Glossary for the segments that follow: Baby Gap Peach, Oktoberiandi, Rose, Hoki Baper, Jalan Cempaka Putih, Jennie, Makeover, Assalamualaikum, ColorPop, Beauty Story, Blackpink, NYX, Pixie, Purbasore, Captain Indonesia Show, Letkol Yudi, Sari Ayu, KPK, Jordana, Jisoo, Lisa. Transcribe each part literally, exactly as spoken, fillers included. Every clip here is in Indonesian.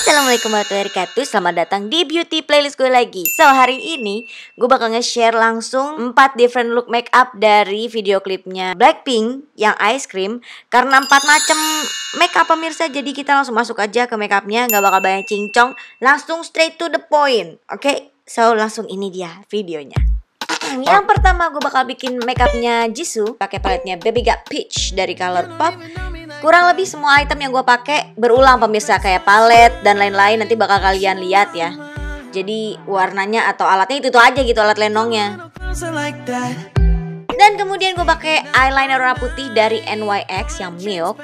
Assalamualaikum warahmatullahi wabarakatuh. Selamat datang di beauty playlist gue lagi. So hari ini gue bakal nge-share langsung empat different look makeup dari video klipnya Blackpink yang Ice Cream. Karena empat macam makeup pemirsa, jadi kita langsung masuk aja ke makeupnya, nggak bakal banyak cincong, langsung straight to the point. Oke, okay? So langsung ini dia videonya. Yang pertama gue bakal bikin makeupnya Jisoo pakai paletnya Baby Gap Peach dari ColorPop. Kurang lebih semua item yang gue pakai berulang pemirsa, kayak palet dan lain-lain, nanti bakal kalian lihat ya. Jadi warnanya atau alatnya itu tuh aja gitu, alat lenongnya. Dan kemudian gue pakai eyeliner warna putih dari N Y X yang Milk.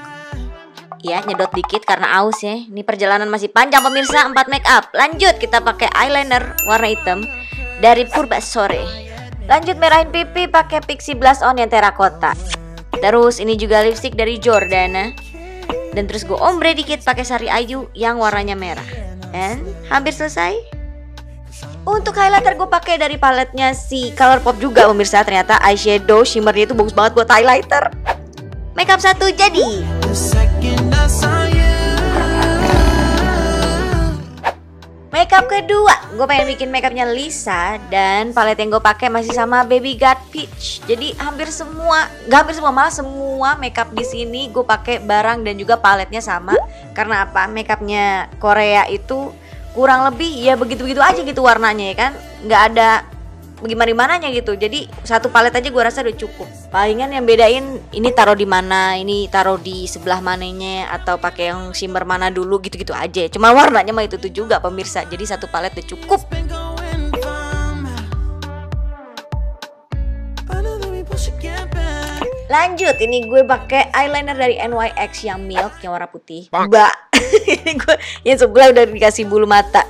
Ya, nyedot dikit karena aus ya. Ini perjalanan masih panjang pemirsa, empat makeup. Lanjut kita pakai eyeliner warna hitam dari Purbasore. Lanjut merahin pipi pakai Pixie blush on yang terakota. Terus ini juga lipstick dari Jordana. Dan terus gue ombre dikit pakai Sari Ayu yang warnanya merah. Dan hampir selesai. Untuk highlighter gue pakai dari paletnya si ColorPop juga pemirsa. Ternyata eyeshadow shimmernya itu bagus banget buat highlighter. Makeup satu jadi. Makeup kedua, gue pengen bikin makeupnya Lisa dan palet yang gue pakai masih sama Baby Gap Peach. Jadi hampir semua, gak hampir semua malah semua makeup di sini gue pakai barang dan juga paletnya sama. Karena apa? Makeupnya Korea itu kurang lebih ya begitu-begitu aja gitu warnanya ya kan, nggak ada bagaimana-mananya gitu. Jadi satu palet aja gue rasa udah cukup. Palingan yang bedain ini taruh di mana, ini taruh di sebelah mananya, atau pakai yang shimmer mana dulu gitu-gitu aja. Cuma warnanya mah itu tuh juga pemirsa. Jadi satu palet udah cukup. Lanjut, ini gue pakai eyeliner dari N Y X yang Milk yang warna putih. Mbak, ini gue yang sebelah udah dikasih bulu mata.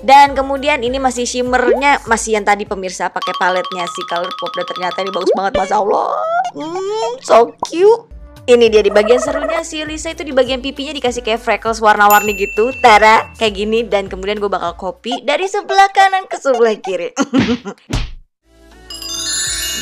Dan kemudian ini masih shimmernya masih yang tadi pemirsa, pakai paletnya si ColorPop. Dan ternyata ini bagus banget, Masya Allah. Hmm, so cute. Ini dia di bagian serunya si Lisa itu di bagian pipinya dikasih kayak freckles warna-warni gitu. Tara, kayak gini. Dan kemudian gue bakal copy dari sebelah kanan ke sebelah kiri.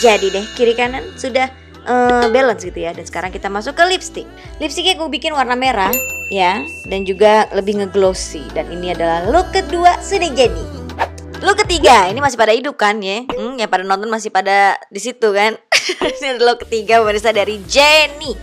Jadi deh, kiri kanan sudah uh, balance gitu ya. Dan sekarang kita masuk ke lipstick. Lipsticknya gue bikin warna merah ya, dan juga lebih ngeglossy. Dan ini adalah look kedua, sudah jadi. Look ketiga, ini masih pada hidup kan ya, hmm, yang pada nonton masih pada di situ kan. Ini adalah look ketiga pemirsa dari Jennie.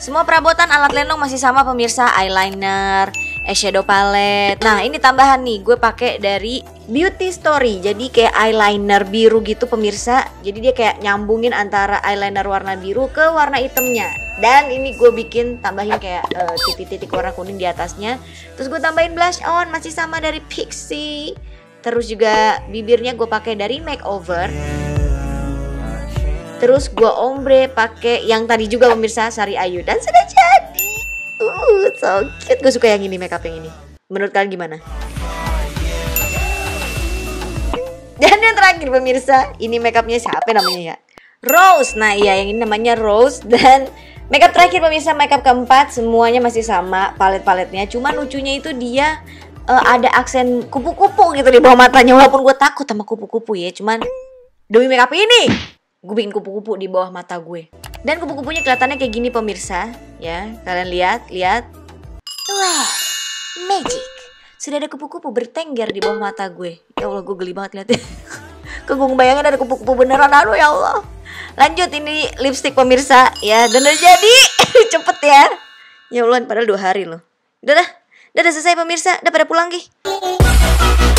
Semua perabotan alat lenong masih sama pemirsa, eyeliner, eyeshadow palette. Nah ini tambahan nih, gue pakai dari Beauty Story. Jadi kayak eyeliner biru gitu pemirsa. Jadi dia kayak nyambungin antara eyeliner warna biru ke warna hitamnya. Dan ini gue bikin tambahin kayak titik-titik uh, warna kuning di atasnya. Terus gue tambahin blush on masih sama dari Pixie. Terus juga bibirnya gue pakai dari Makeover. Terus gue ombre pakai yang tadi juga pemirsa, Sari Ayu. Dan sudah jadi. Uh, so cute. Gue suka yang ini, makeup yang ini. Menurut kalian gimana? Dan yang terakhir pemirsa, ini makeupnya siapa namanya ya? Rose. Nah iya, yang ini namanya Rose. Dan makeup terakhir pemirsa, makeup keempat. Semuanya masih sama palet-paletnya. Cuman lucunya itu dia uh, ada aksen kupu-kupu gitu di bawah matanya. Walaupun gue takut sama kupu-kupu ya, cuman demi makeup ini gue bikin kupu-kupu di bawah mata gue. Dan kupu-kupunya kelihatannya kayak gini pemirsa. Ya, kalian lihat, lihat. Wah, magic. Sudah ada kupu-kupu bertengger di bawah mata gue. Ya Allah, gue geli banget lihatnya. Kok gue ngebayangin ada kupu-kupu beneran. Aduh ya Allah. Lanjut, ini lipstick pemirsa. Ya, dan udah jadi. Cepet ya. Ya Allah, padahal dua hari loh. Udah dah, udah selesai pemirsa. Udah pada pulang, Ki.